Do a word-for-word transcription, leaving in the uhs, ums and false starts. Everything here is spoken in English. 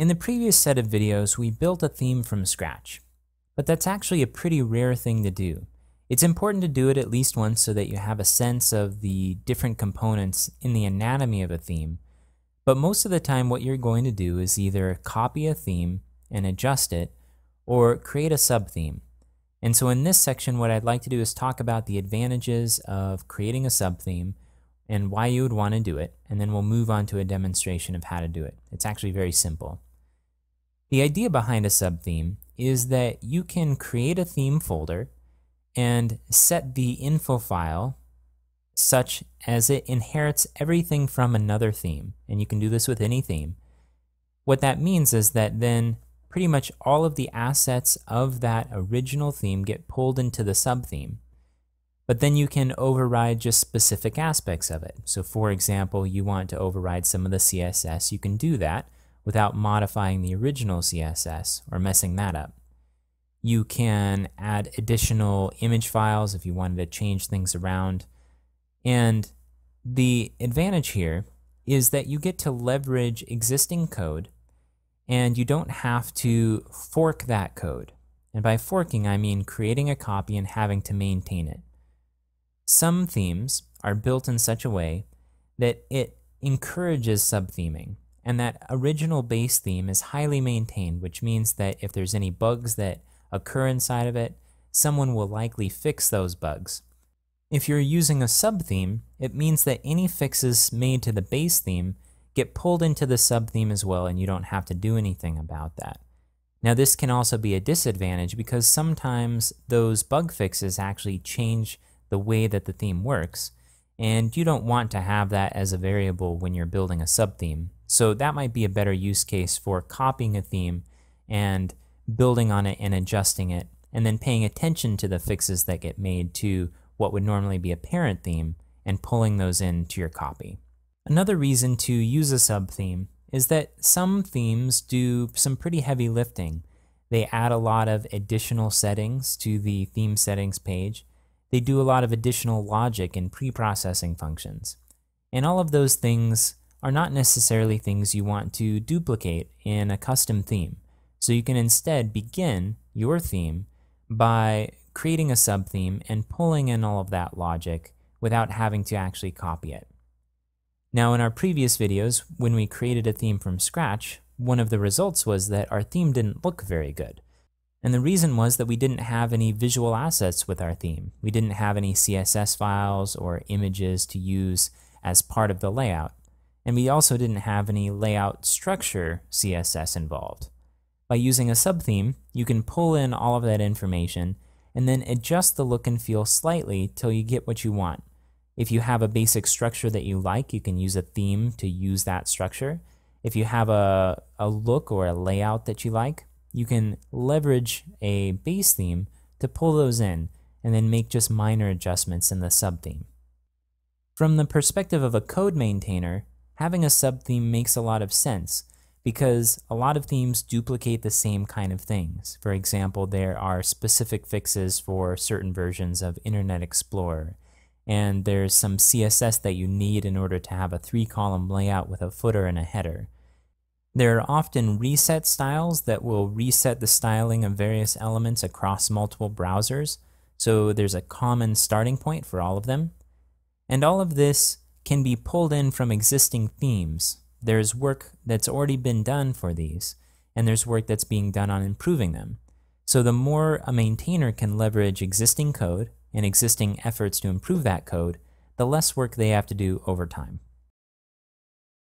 In the previous set of videos, we built a theme from scratch, but that's actually a pretty rare thing to do. It's important to do it at least once so that you have a sense of the different components in the anatomy of a theme, but most of the time what you're going to do is either copy a theme and adjust it, or create a sub-theme. And so in this section, what I'd like to do is talk about the advantages of creating a sub-theme and why you would want to do it, and then we'll move on to a demonstration of how to do it. It's actually very simple. The idea behind a sub-theme is that you can create a theme folder and set the info file such as it inherits everything from another theme, and you can do this with any theme. What that means is that then pretty much all of the assets of that original theme get pulled into the sub-theme, but then you can override just specific aspects of it. So for example, you want to override some of the C S S, you can do that without modifying the original C S S or messing that up. You can add additional image files if you wanted to change things around. And the advantage here is that you get to leverage existing code and you don't have to fork that code. And by forking, I mean creating a copy and having to maintain it. Some themes are built in such a way that it encourages sub-theming, and that original base theme is highly maintained, which means that if there's any bugs that occur inside of it, someone will likely fix those bugs. If you're using a sub-theme, it means that any fixes made to the base theme get pulled into the sub-theme as well, and you don't have to do anything about that. Now this can also be a disadvantage because sometimes those bug fixes actually change the way that the theme works, and you don't want to have that as a variable when you're building a sub-theme. So that might be a better use case for copying a theme and building on it and adjusting it, and then paying attention to the fixes that get made to what would normally be a parent theme and pulling those into your copy. Another reason to use a sub-theme is that some themes do some pretty heavy lifting. They add a lot of additional settings to the theme settings page. They do a lot of additional logic and pre-processing functions. And all of those things are not necessarily things you want to duplicate in a custom theme. So you can instead begin your theme by creating a sub-theme and pulling in all of that logic without having to actually copy it. Now in our previous videos, when we created a theme from scratch, one of the results was that our theme didn't look very good. And the reason was that we didn't have any visual assets with our theme. We didn't have any C S S files or images to use as part of the layout. And we also didn't have any layout structure C S S involved. By using a sub-theme, you can pull in all of that information and then adjust the look and feel slightly till you get what you want. If you have a basic structure that you like, you can use a theme to use that structure. If you have a, a look or a layout that you like, you can leverage a base theme to pull those in and then make just minor adjustments in the sub-theme. From the perspective of a code maintainer, having a sub-theme makes a lot of sense because a lot of themes duplicate the same kind of things. For example, there are specific fixes for certain versions of Internet Explorer, and there's some C S S that you need in order to have a three-column layout with a footer and a header. There are often reset styles that will reset the styling of various elements across multiple browsers, so there's a common starting point for all of them. And all of this can be pulled in from existing themes. There's work that's already been done for these, and there's work that's being done on improving them. So the more a maintainer can leverage existing code and existing efforts to improve that code, the less work they have to do over time.